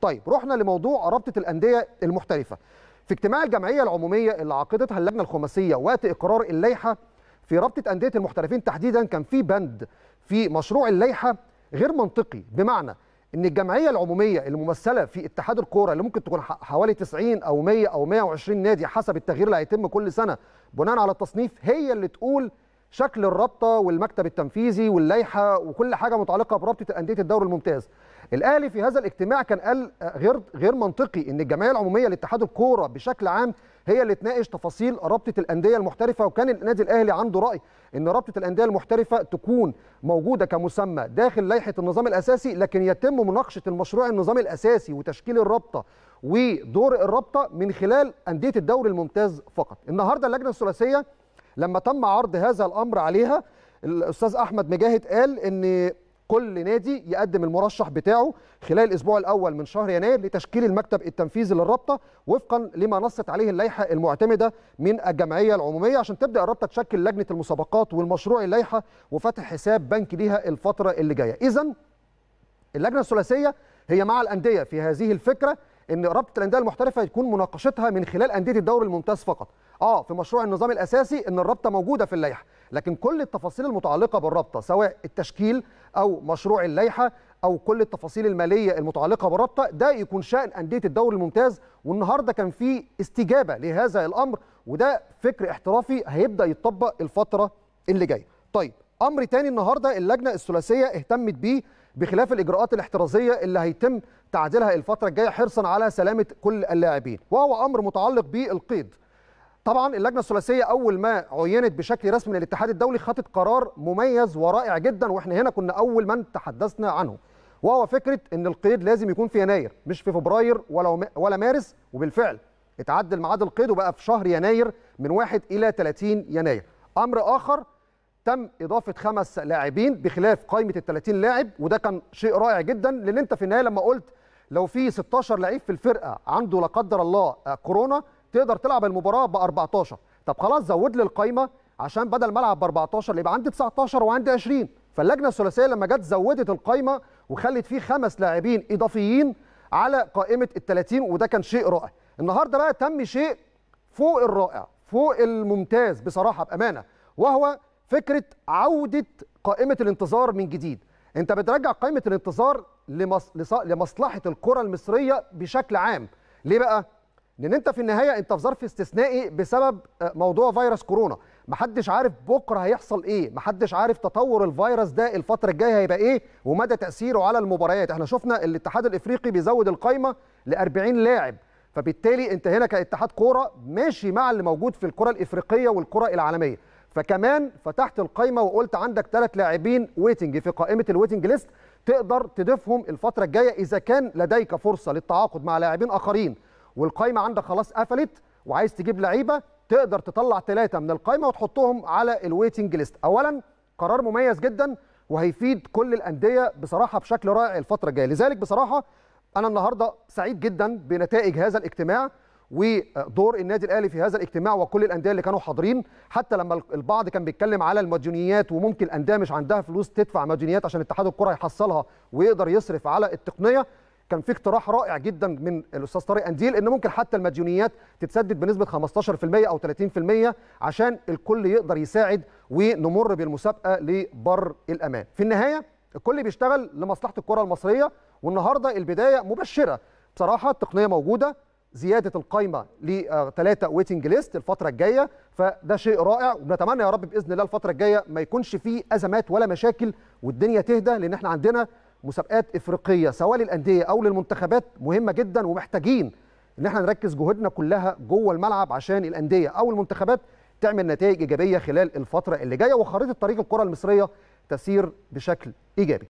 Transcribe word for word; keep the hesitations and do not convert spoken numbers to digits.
طيب رحنا لموضوع رابطة الأندية المحترفة. في اجتماع الجمعية العمومية اللي عقدتها اللجنة الخماسية وقت إقرار اللائحة في رابطة أندية المحترفين تحديدا، كان في بند في مشروع اللائحة غير منطقي، بمعنى إن الجمعية العمومية الممثلة في اتحاد الكرة اللي ممكن تكون حوالي تسعين أو مية أو مية وعشرين نادي حسب التغيير اللي هيتم كل سنة بناء على التصنيف، هي اللي تقول شكل الرابطه والمكتب التنفيذي واللائحه وكل حاجه متعلقه برابطه انديه الدوري الممتاز. الاهلي في هذا الاجتماع كان قال غير غير منطقي ان الجمعيه العموميه لاتحاد الكوره بشكل عام هي اللي تناقش تفاصيل رابطه الانديه المحترفه، وكان النادي الاهلي عنده راي ان رابطه الانديه المحترفه تكون موجوده كمسمى داخل لائحه النظام الاساسي، لكن يتم مناقشه المشروع النظام الاساسي وتشكيل الرابطه ودور الرابطه من خلال انديه الدوري الممتاز فقط. النهارده اللجنه الثلاثيه لما تم عرض هذا الأمر عليها، الأستاذ أحمد مجاهد قال إن كل نادي يقدم المرشح بتاعه خلال الأسبوع الأول من شهر يناير لتشكيل المكتب التنفيذي للرابطة وفقا لما نصت عليه اللائحة المعتمدة من الجمعية العمومية، عشان تبدأ الرابطة تشكل لجنة المسابقات والمشروع اللائحة وفتح حساب بنكي ليها الفترة اللي جاية. إذن اللجنة الثلاثية هي مع الأندية في هذه الفكرة ان رابطه الانديه المحترفه تكون مناقشتها من خلال انديه الدوري الممتاز فقط. اه في مشروع النظام الاساسي ان الرابطه موجوده في اللائحه، لكن كل التفاصيل المتعلقه بالرابطه سواء التشكيل او مشروع اللائحه او كل التفاصيل الماليه المتعلقه بالرابطه ده يكون شأن انديه الدوري الممتاز. والنهارده كان في استجابه لهذا الامر، وده فكر احترافي هيبدا يتطبق الفتره اللي جايه. طيب امر تاني النهارده اللجنه الثلاثيه اهتمت بيه بخلاف الاجراءات الاحترازيه اللي هيتم تعديلها الفتره الجايه حرصا على سلامه كل اللاعبين، وهو امر متعلق بالقيد. طبعا اللجنه الثلاثيه اول ما عينت بشكل رسمي للاتحاد الدولي خدت قرار مميز ورائع جدا، واحنا هنا كنا اول من تحدثنا عنه، وهو فكره ان القيد لازم يكون في يناير مش في فبراير ولا ولا مارس. وبالفعل اتعدل ميعاد القيد وبقى في شهر يناير من واحد الى ثلاثين يناير. امر اخر تم إضافة خمس لاعبين بخلاف قائمة الثلاثين لاعب، وده كان شيء رائع جدا، لأن أنت في النهاية لما قلت لو في ستاشر لعيب في الفرقة عنده لا قدر الله كورونا تقدر تلعب المباراة ب أربعتاشر، طب خلاص زود لي القايمة عشان بدل ما ألعب ب أربعتاشر يبقى عندي تسعتاشر وعندي عشرين، فاللجنة الثلاثية لما جت زودت القايمة وخلت فيه خمس لاعبين إضافيين على قائمة الثلاثين، وده كان شيء رائع. النهارده بقى تم شيء فوق الرائع فوق الممتاز بصراحة بأمانة، وهو فكرة عودة قائمة الانتظار من جديد. انت بترجع قائمة الانتظار لمصلحة الكرة المصرية بشكل عام. ليه بقى؟ لأن انت في النهاية انت في ظرف استثنائي بسبب موضوع فيروس كورونا، محدش عارف بكرة هيحصل ايه، محدش عارف تطور الفيروس ده الفترة الجاية هيبقى ايه ومدى تأثيره على المباريات. احنا شفنا الاتحاد الافريقي بيزود القائمة ل أربعين لاعب، فبالتالي انت هنا كاتحاد كورة ماشي مع اللي موجود في الكرة الافريقية والكرة العالمية، فكمان فتحت القايمه وقلت عندك ثلاث لاعبين ويتنج في قائمه الويتنج ليست تقدر تضيفهم الفتره الجايه اذا كان لديك فرصه للتعاقد مع لاعبين اخرين والقايمه عندك خلاص قفلت وعايز تجيب لعيبه، تقدر تطلع ثلاثه من القايمه وتحطهم على الويتنج ليست. اولا قرار مميز جدا وهيفيد كل الانديه بصراحه بشكل رائع الفتره الجايه، لذلك بصراحه انا النهارده سعيد جدا بنتائج هذا الاجتماع ودور النادي الاهلي في هذا الاجتماع وكل الانديه اللي كانوا حاضرين. حتى لما البعض كان بيتكلم على المديونيات وممكن الانديه مش عندها فلوس تدفع مديونيات عشان اتحاد الكره يحصلها ويقدر يصرف على التقنيه، كان في اقتراح رائع جدا من الاستاذ طارق انديل ان ممكن حتى المديونيات تتسدد بنسبه خمستاشر في المية او ثلاثين في المية عشان الكل يقدر يساعد ونمر بالمسابقه لبر الامان. في النهايه الكل بيشتغل لمصلحه الكره المصريه، والنهارده البدايه مبشره بصراحه، التقنيه موجوده، زياده القايمه لثلاثه ويتنج ليست الفتره الجايه، فده شيء رائع. ونتمنى يا رب باذن الله الفتره الجايه ما يكونش فيه ازمات ولا مشاكل والدنيا تهدى، لان احنا عندنا مسابقات افريقيه سواء للانديه او للمنتخبات مهمه جدا، ومحتاجين ان احنا نركز جهودنا كلها جوه الملعب عشان الانديه او المنتخبات تعمل نتائج ايجابيه خلال الفتره اللي جايه وخريطه طريق الكره المصريه تسير بشكل ايجابي.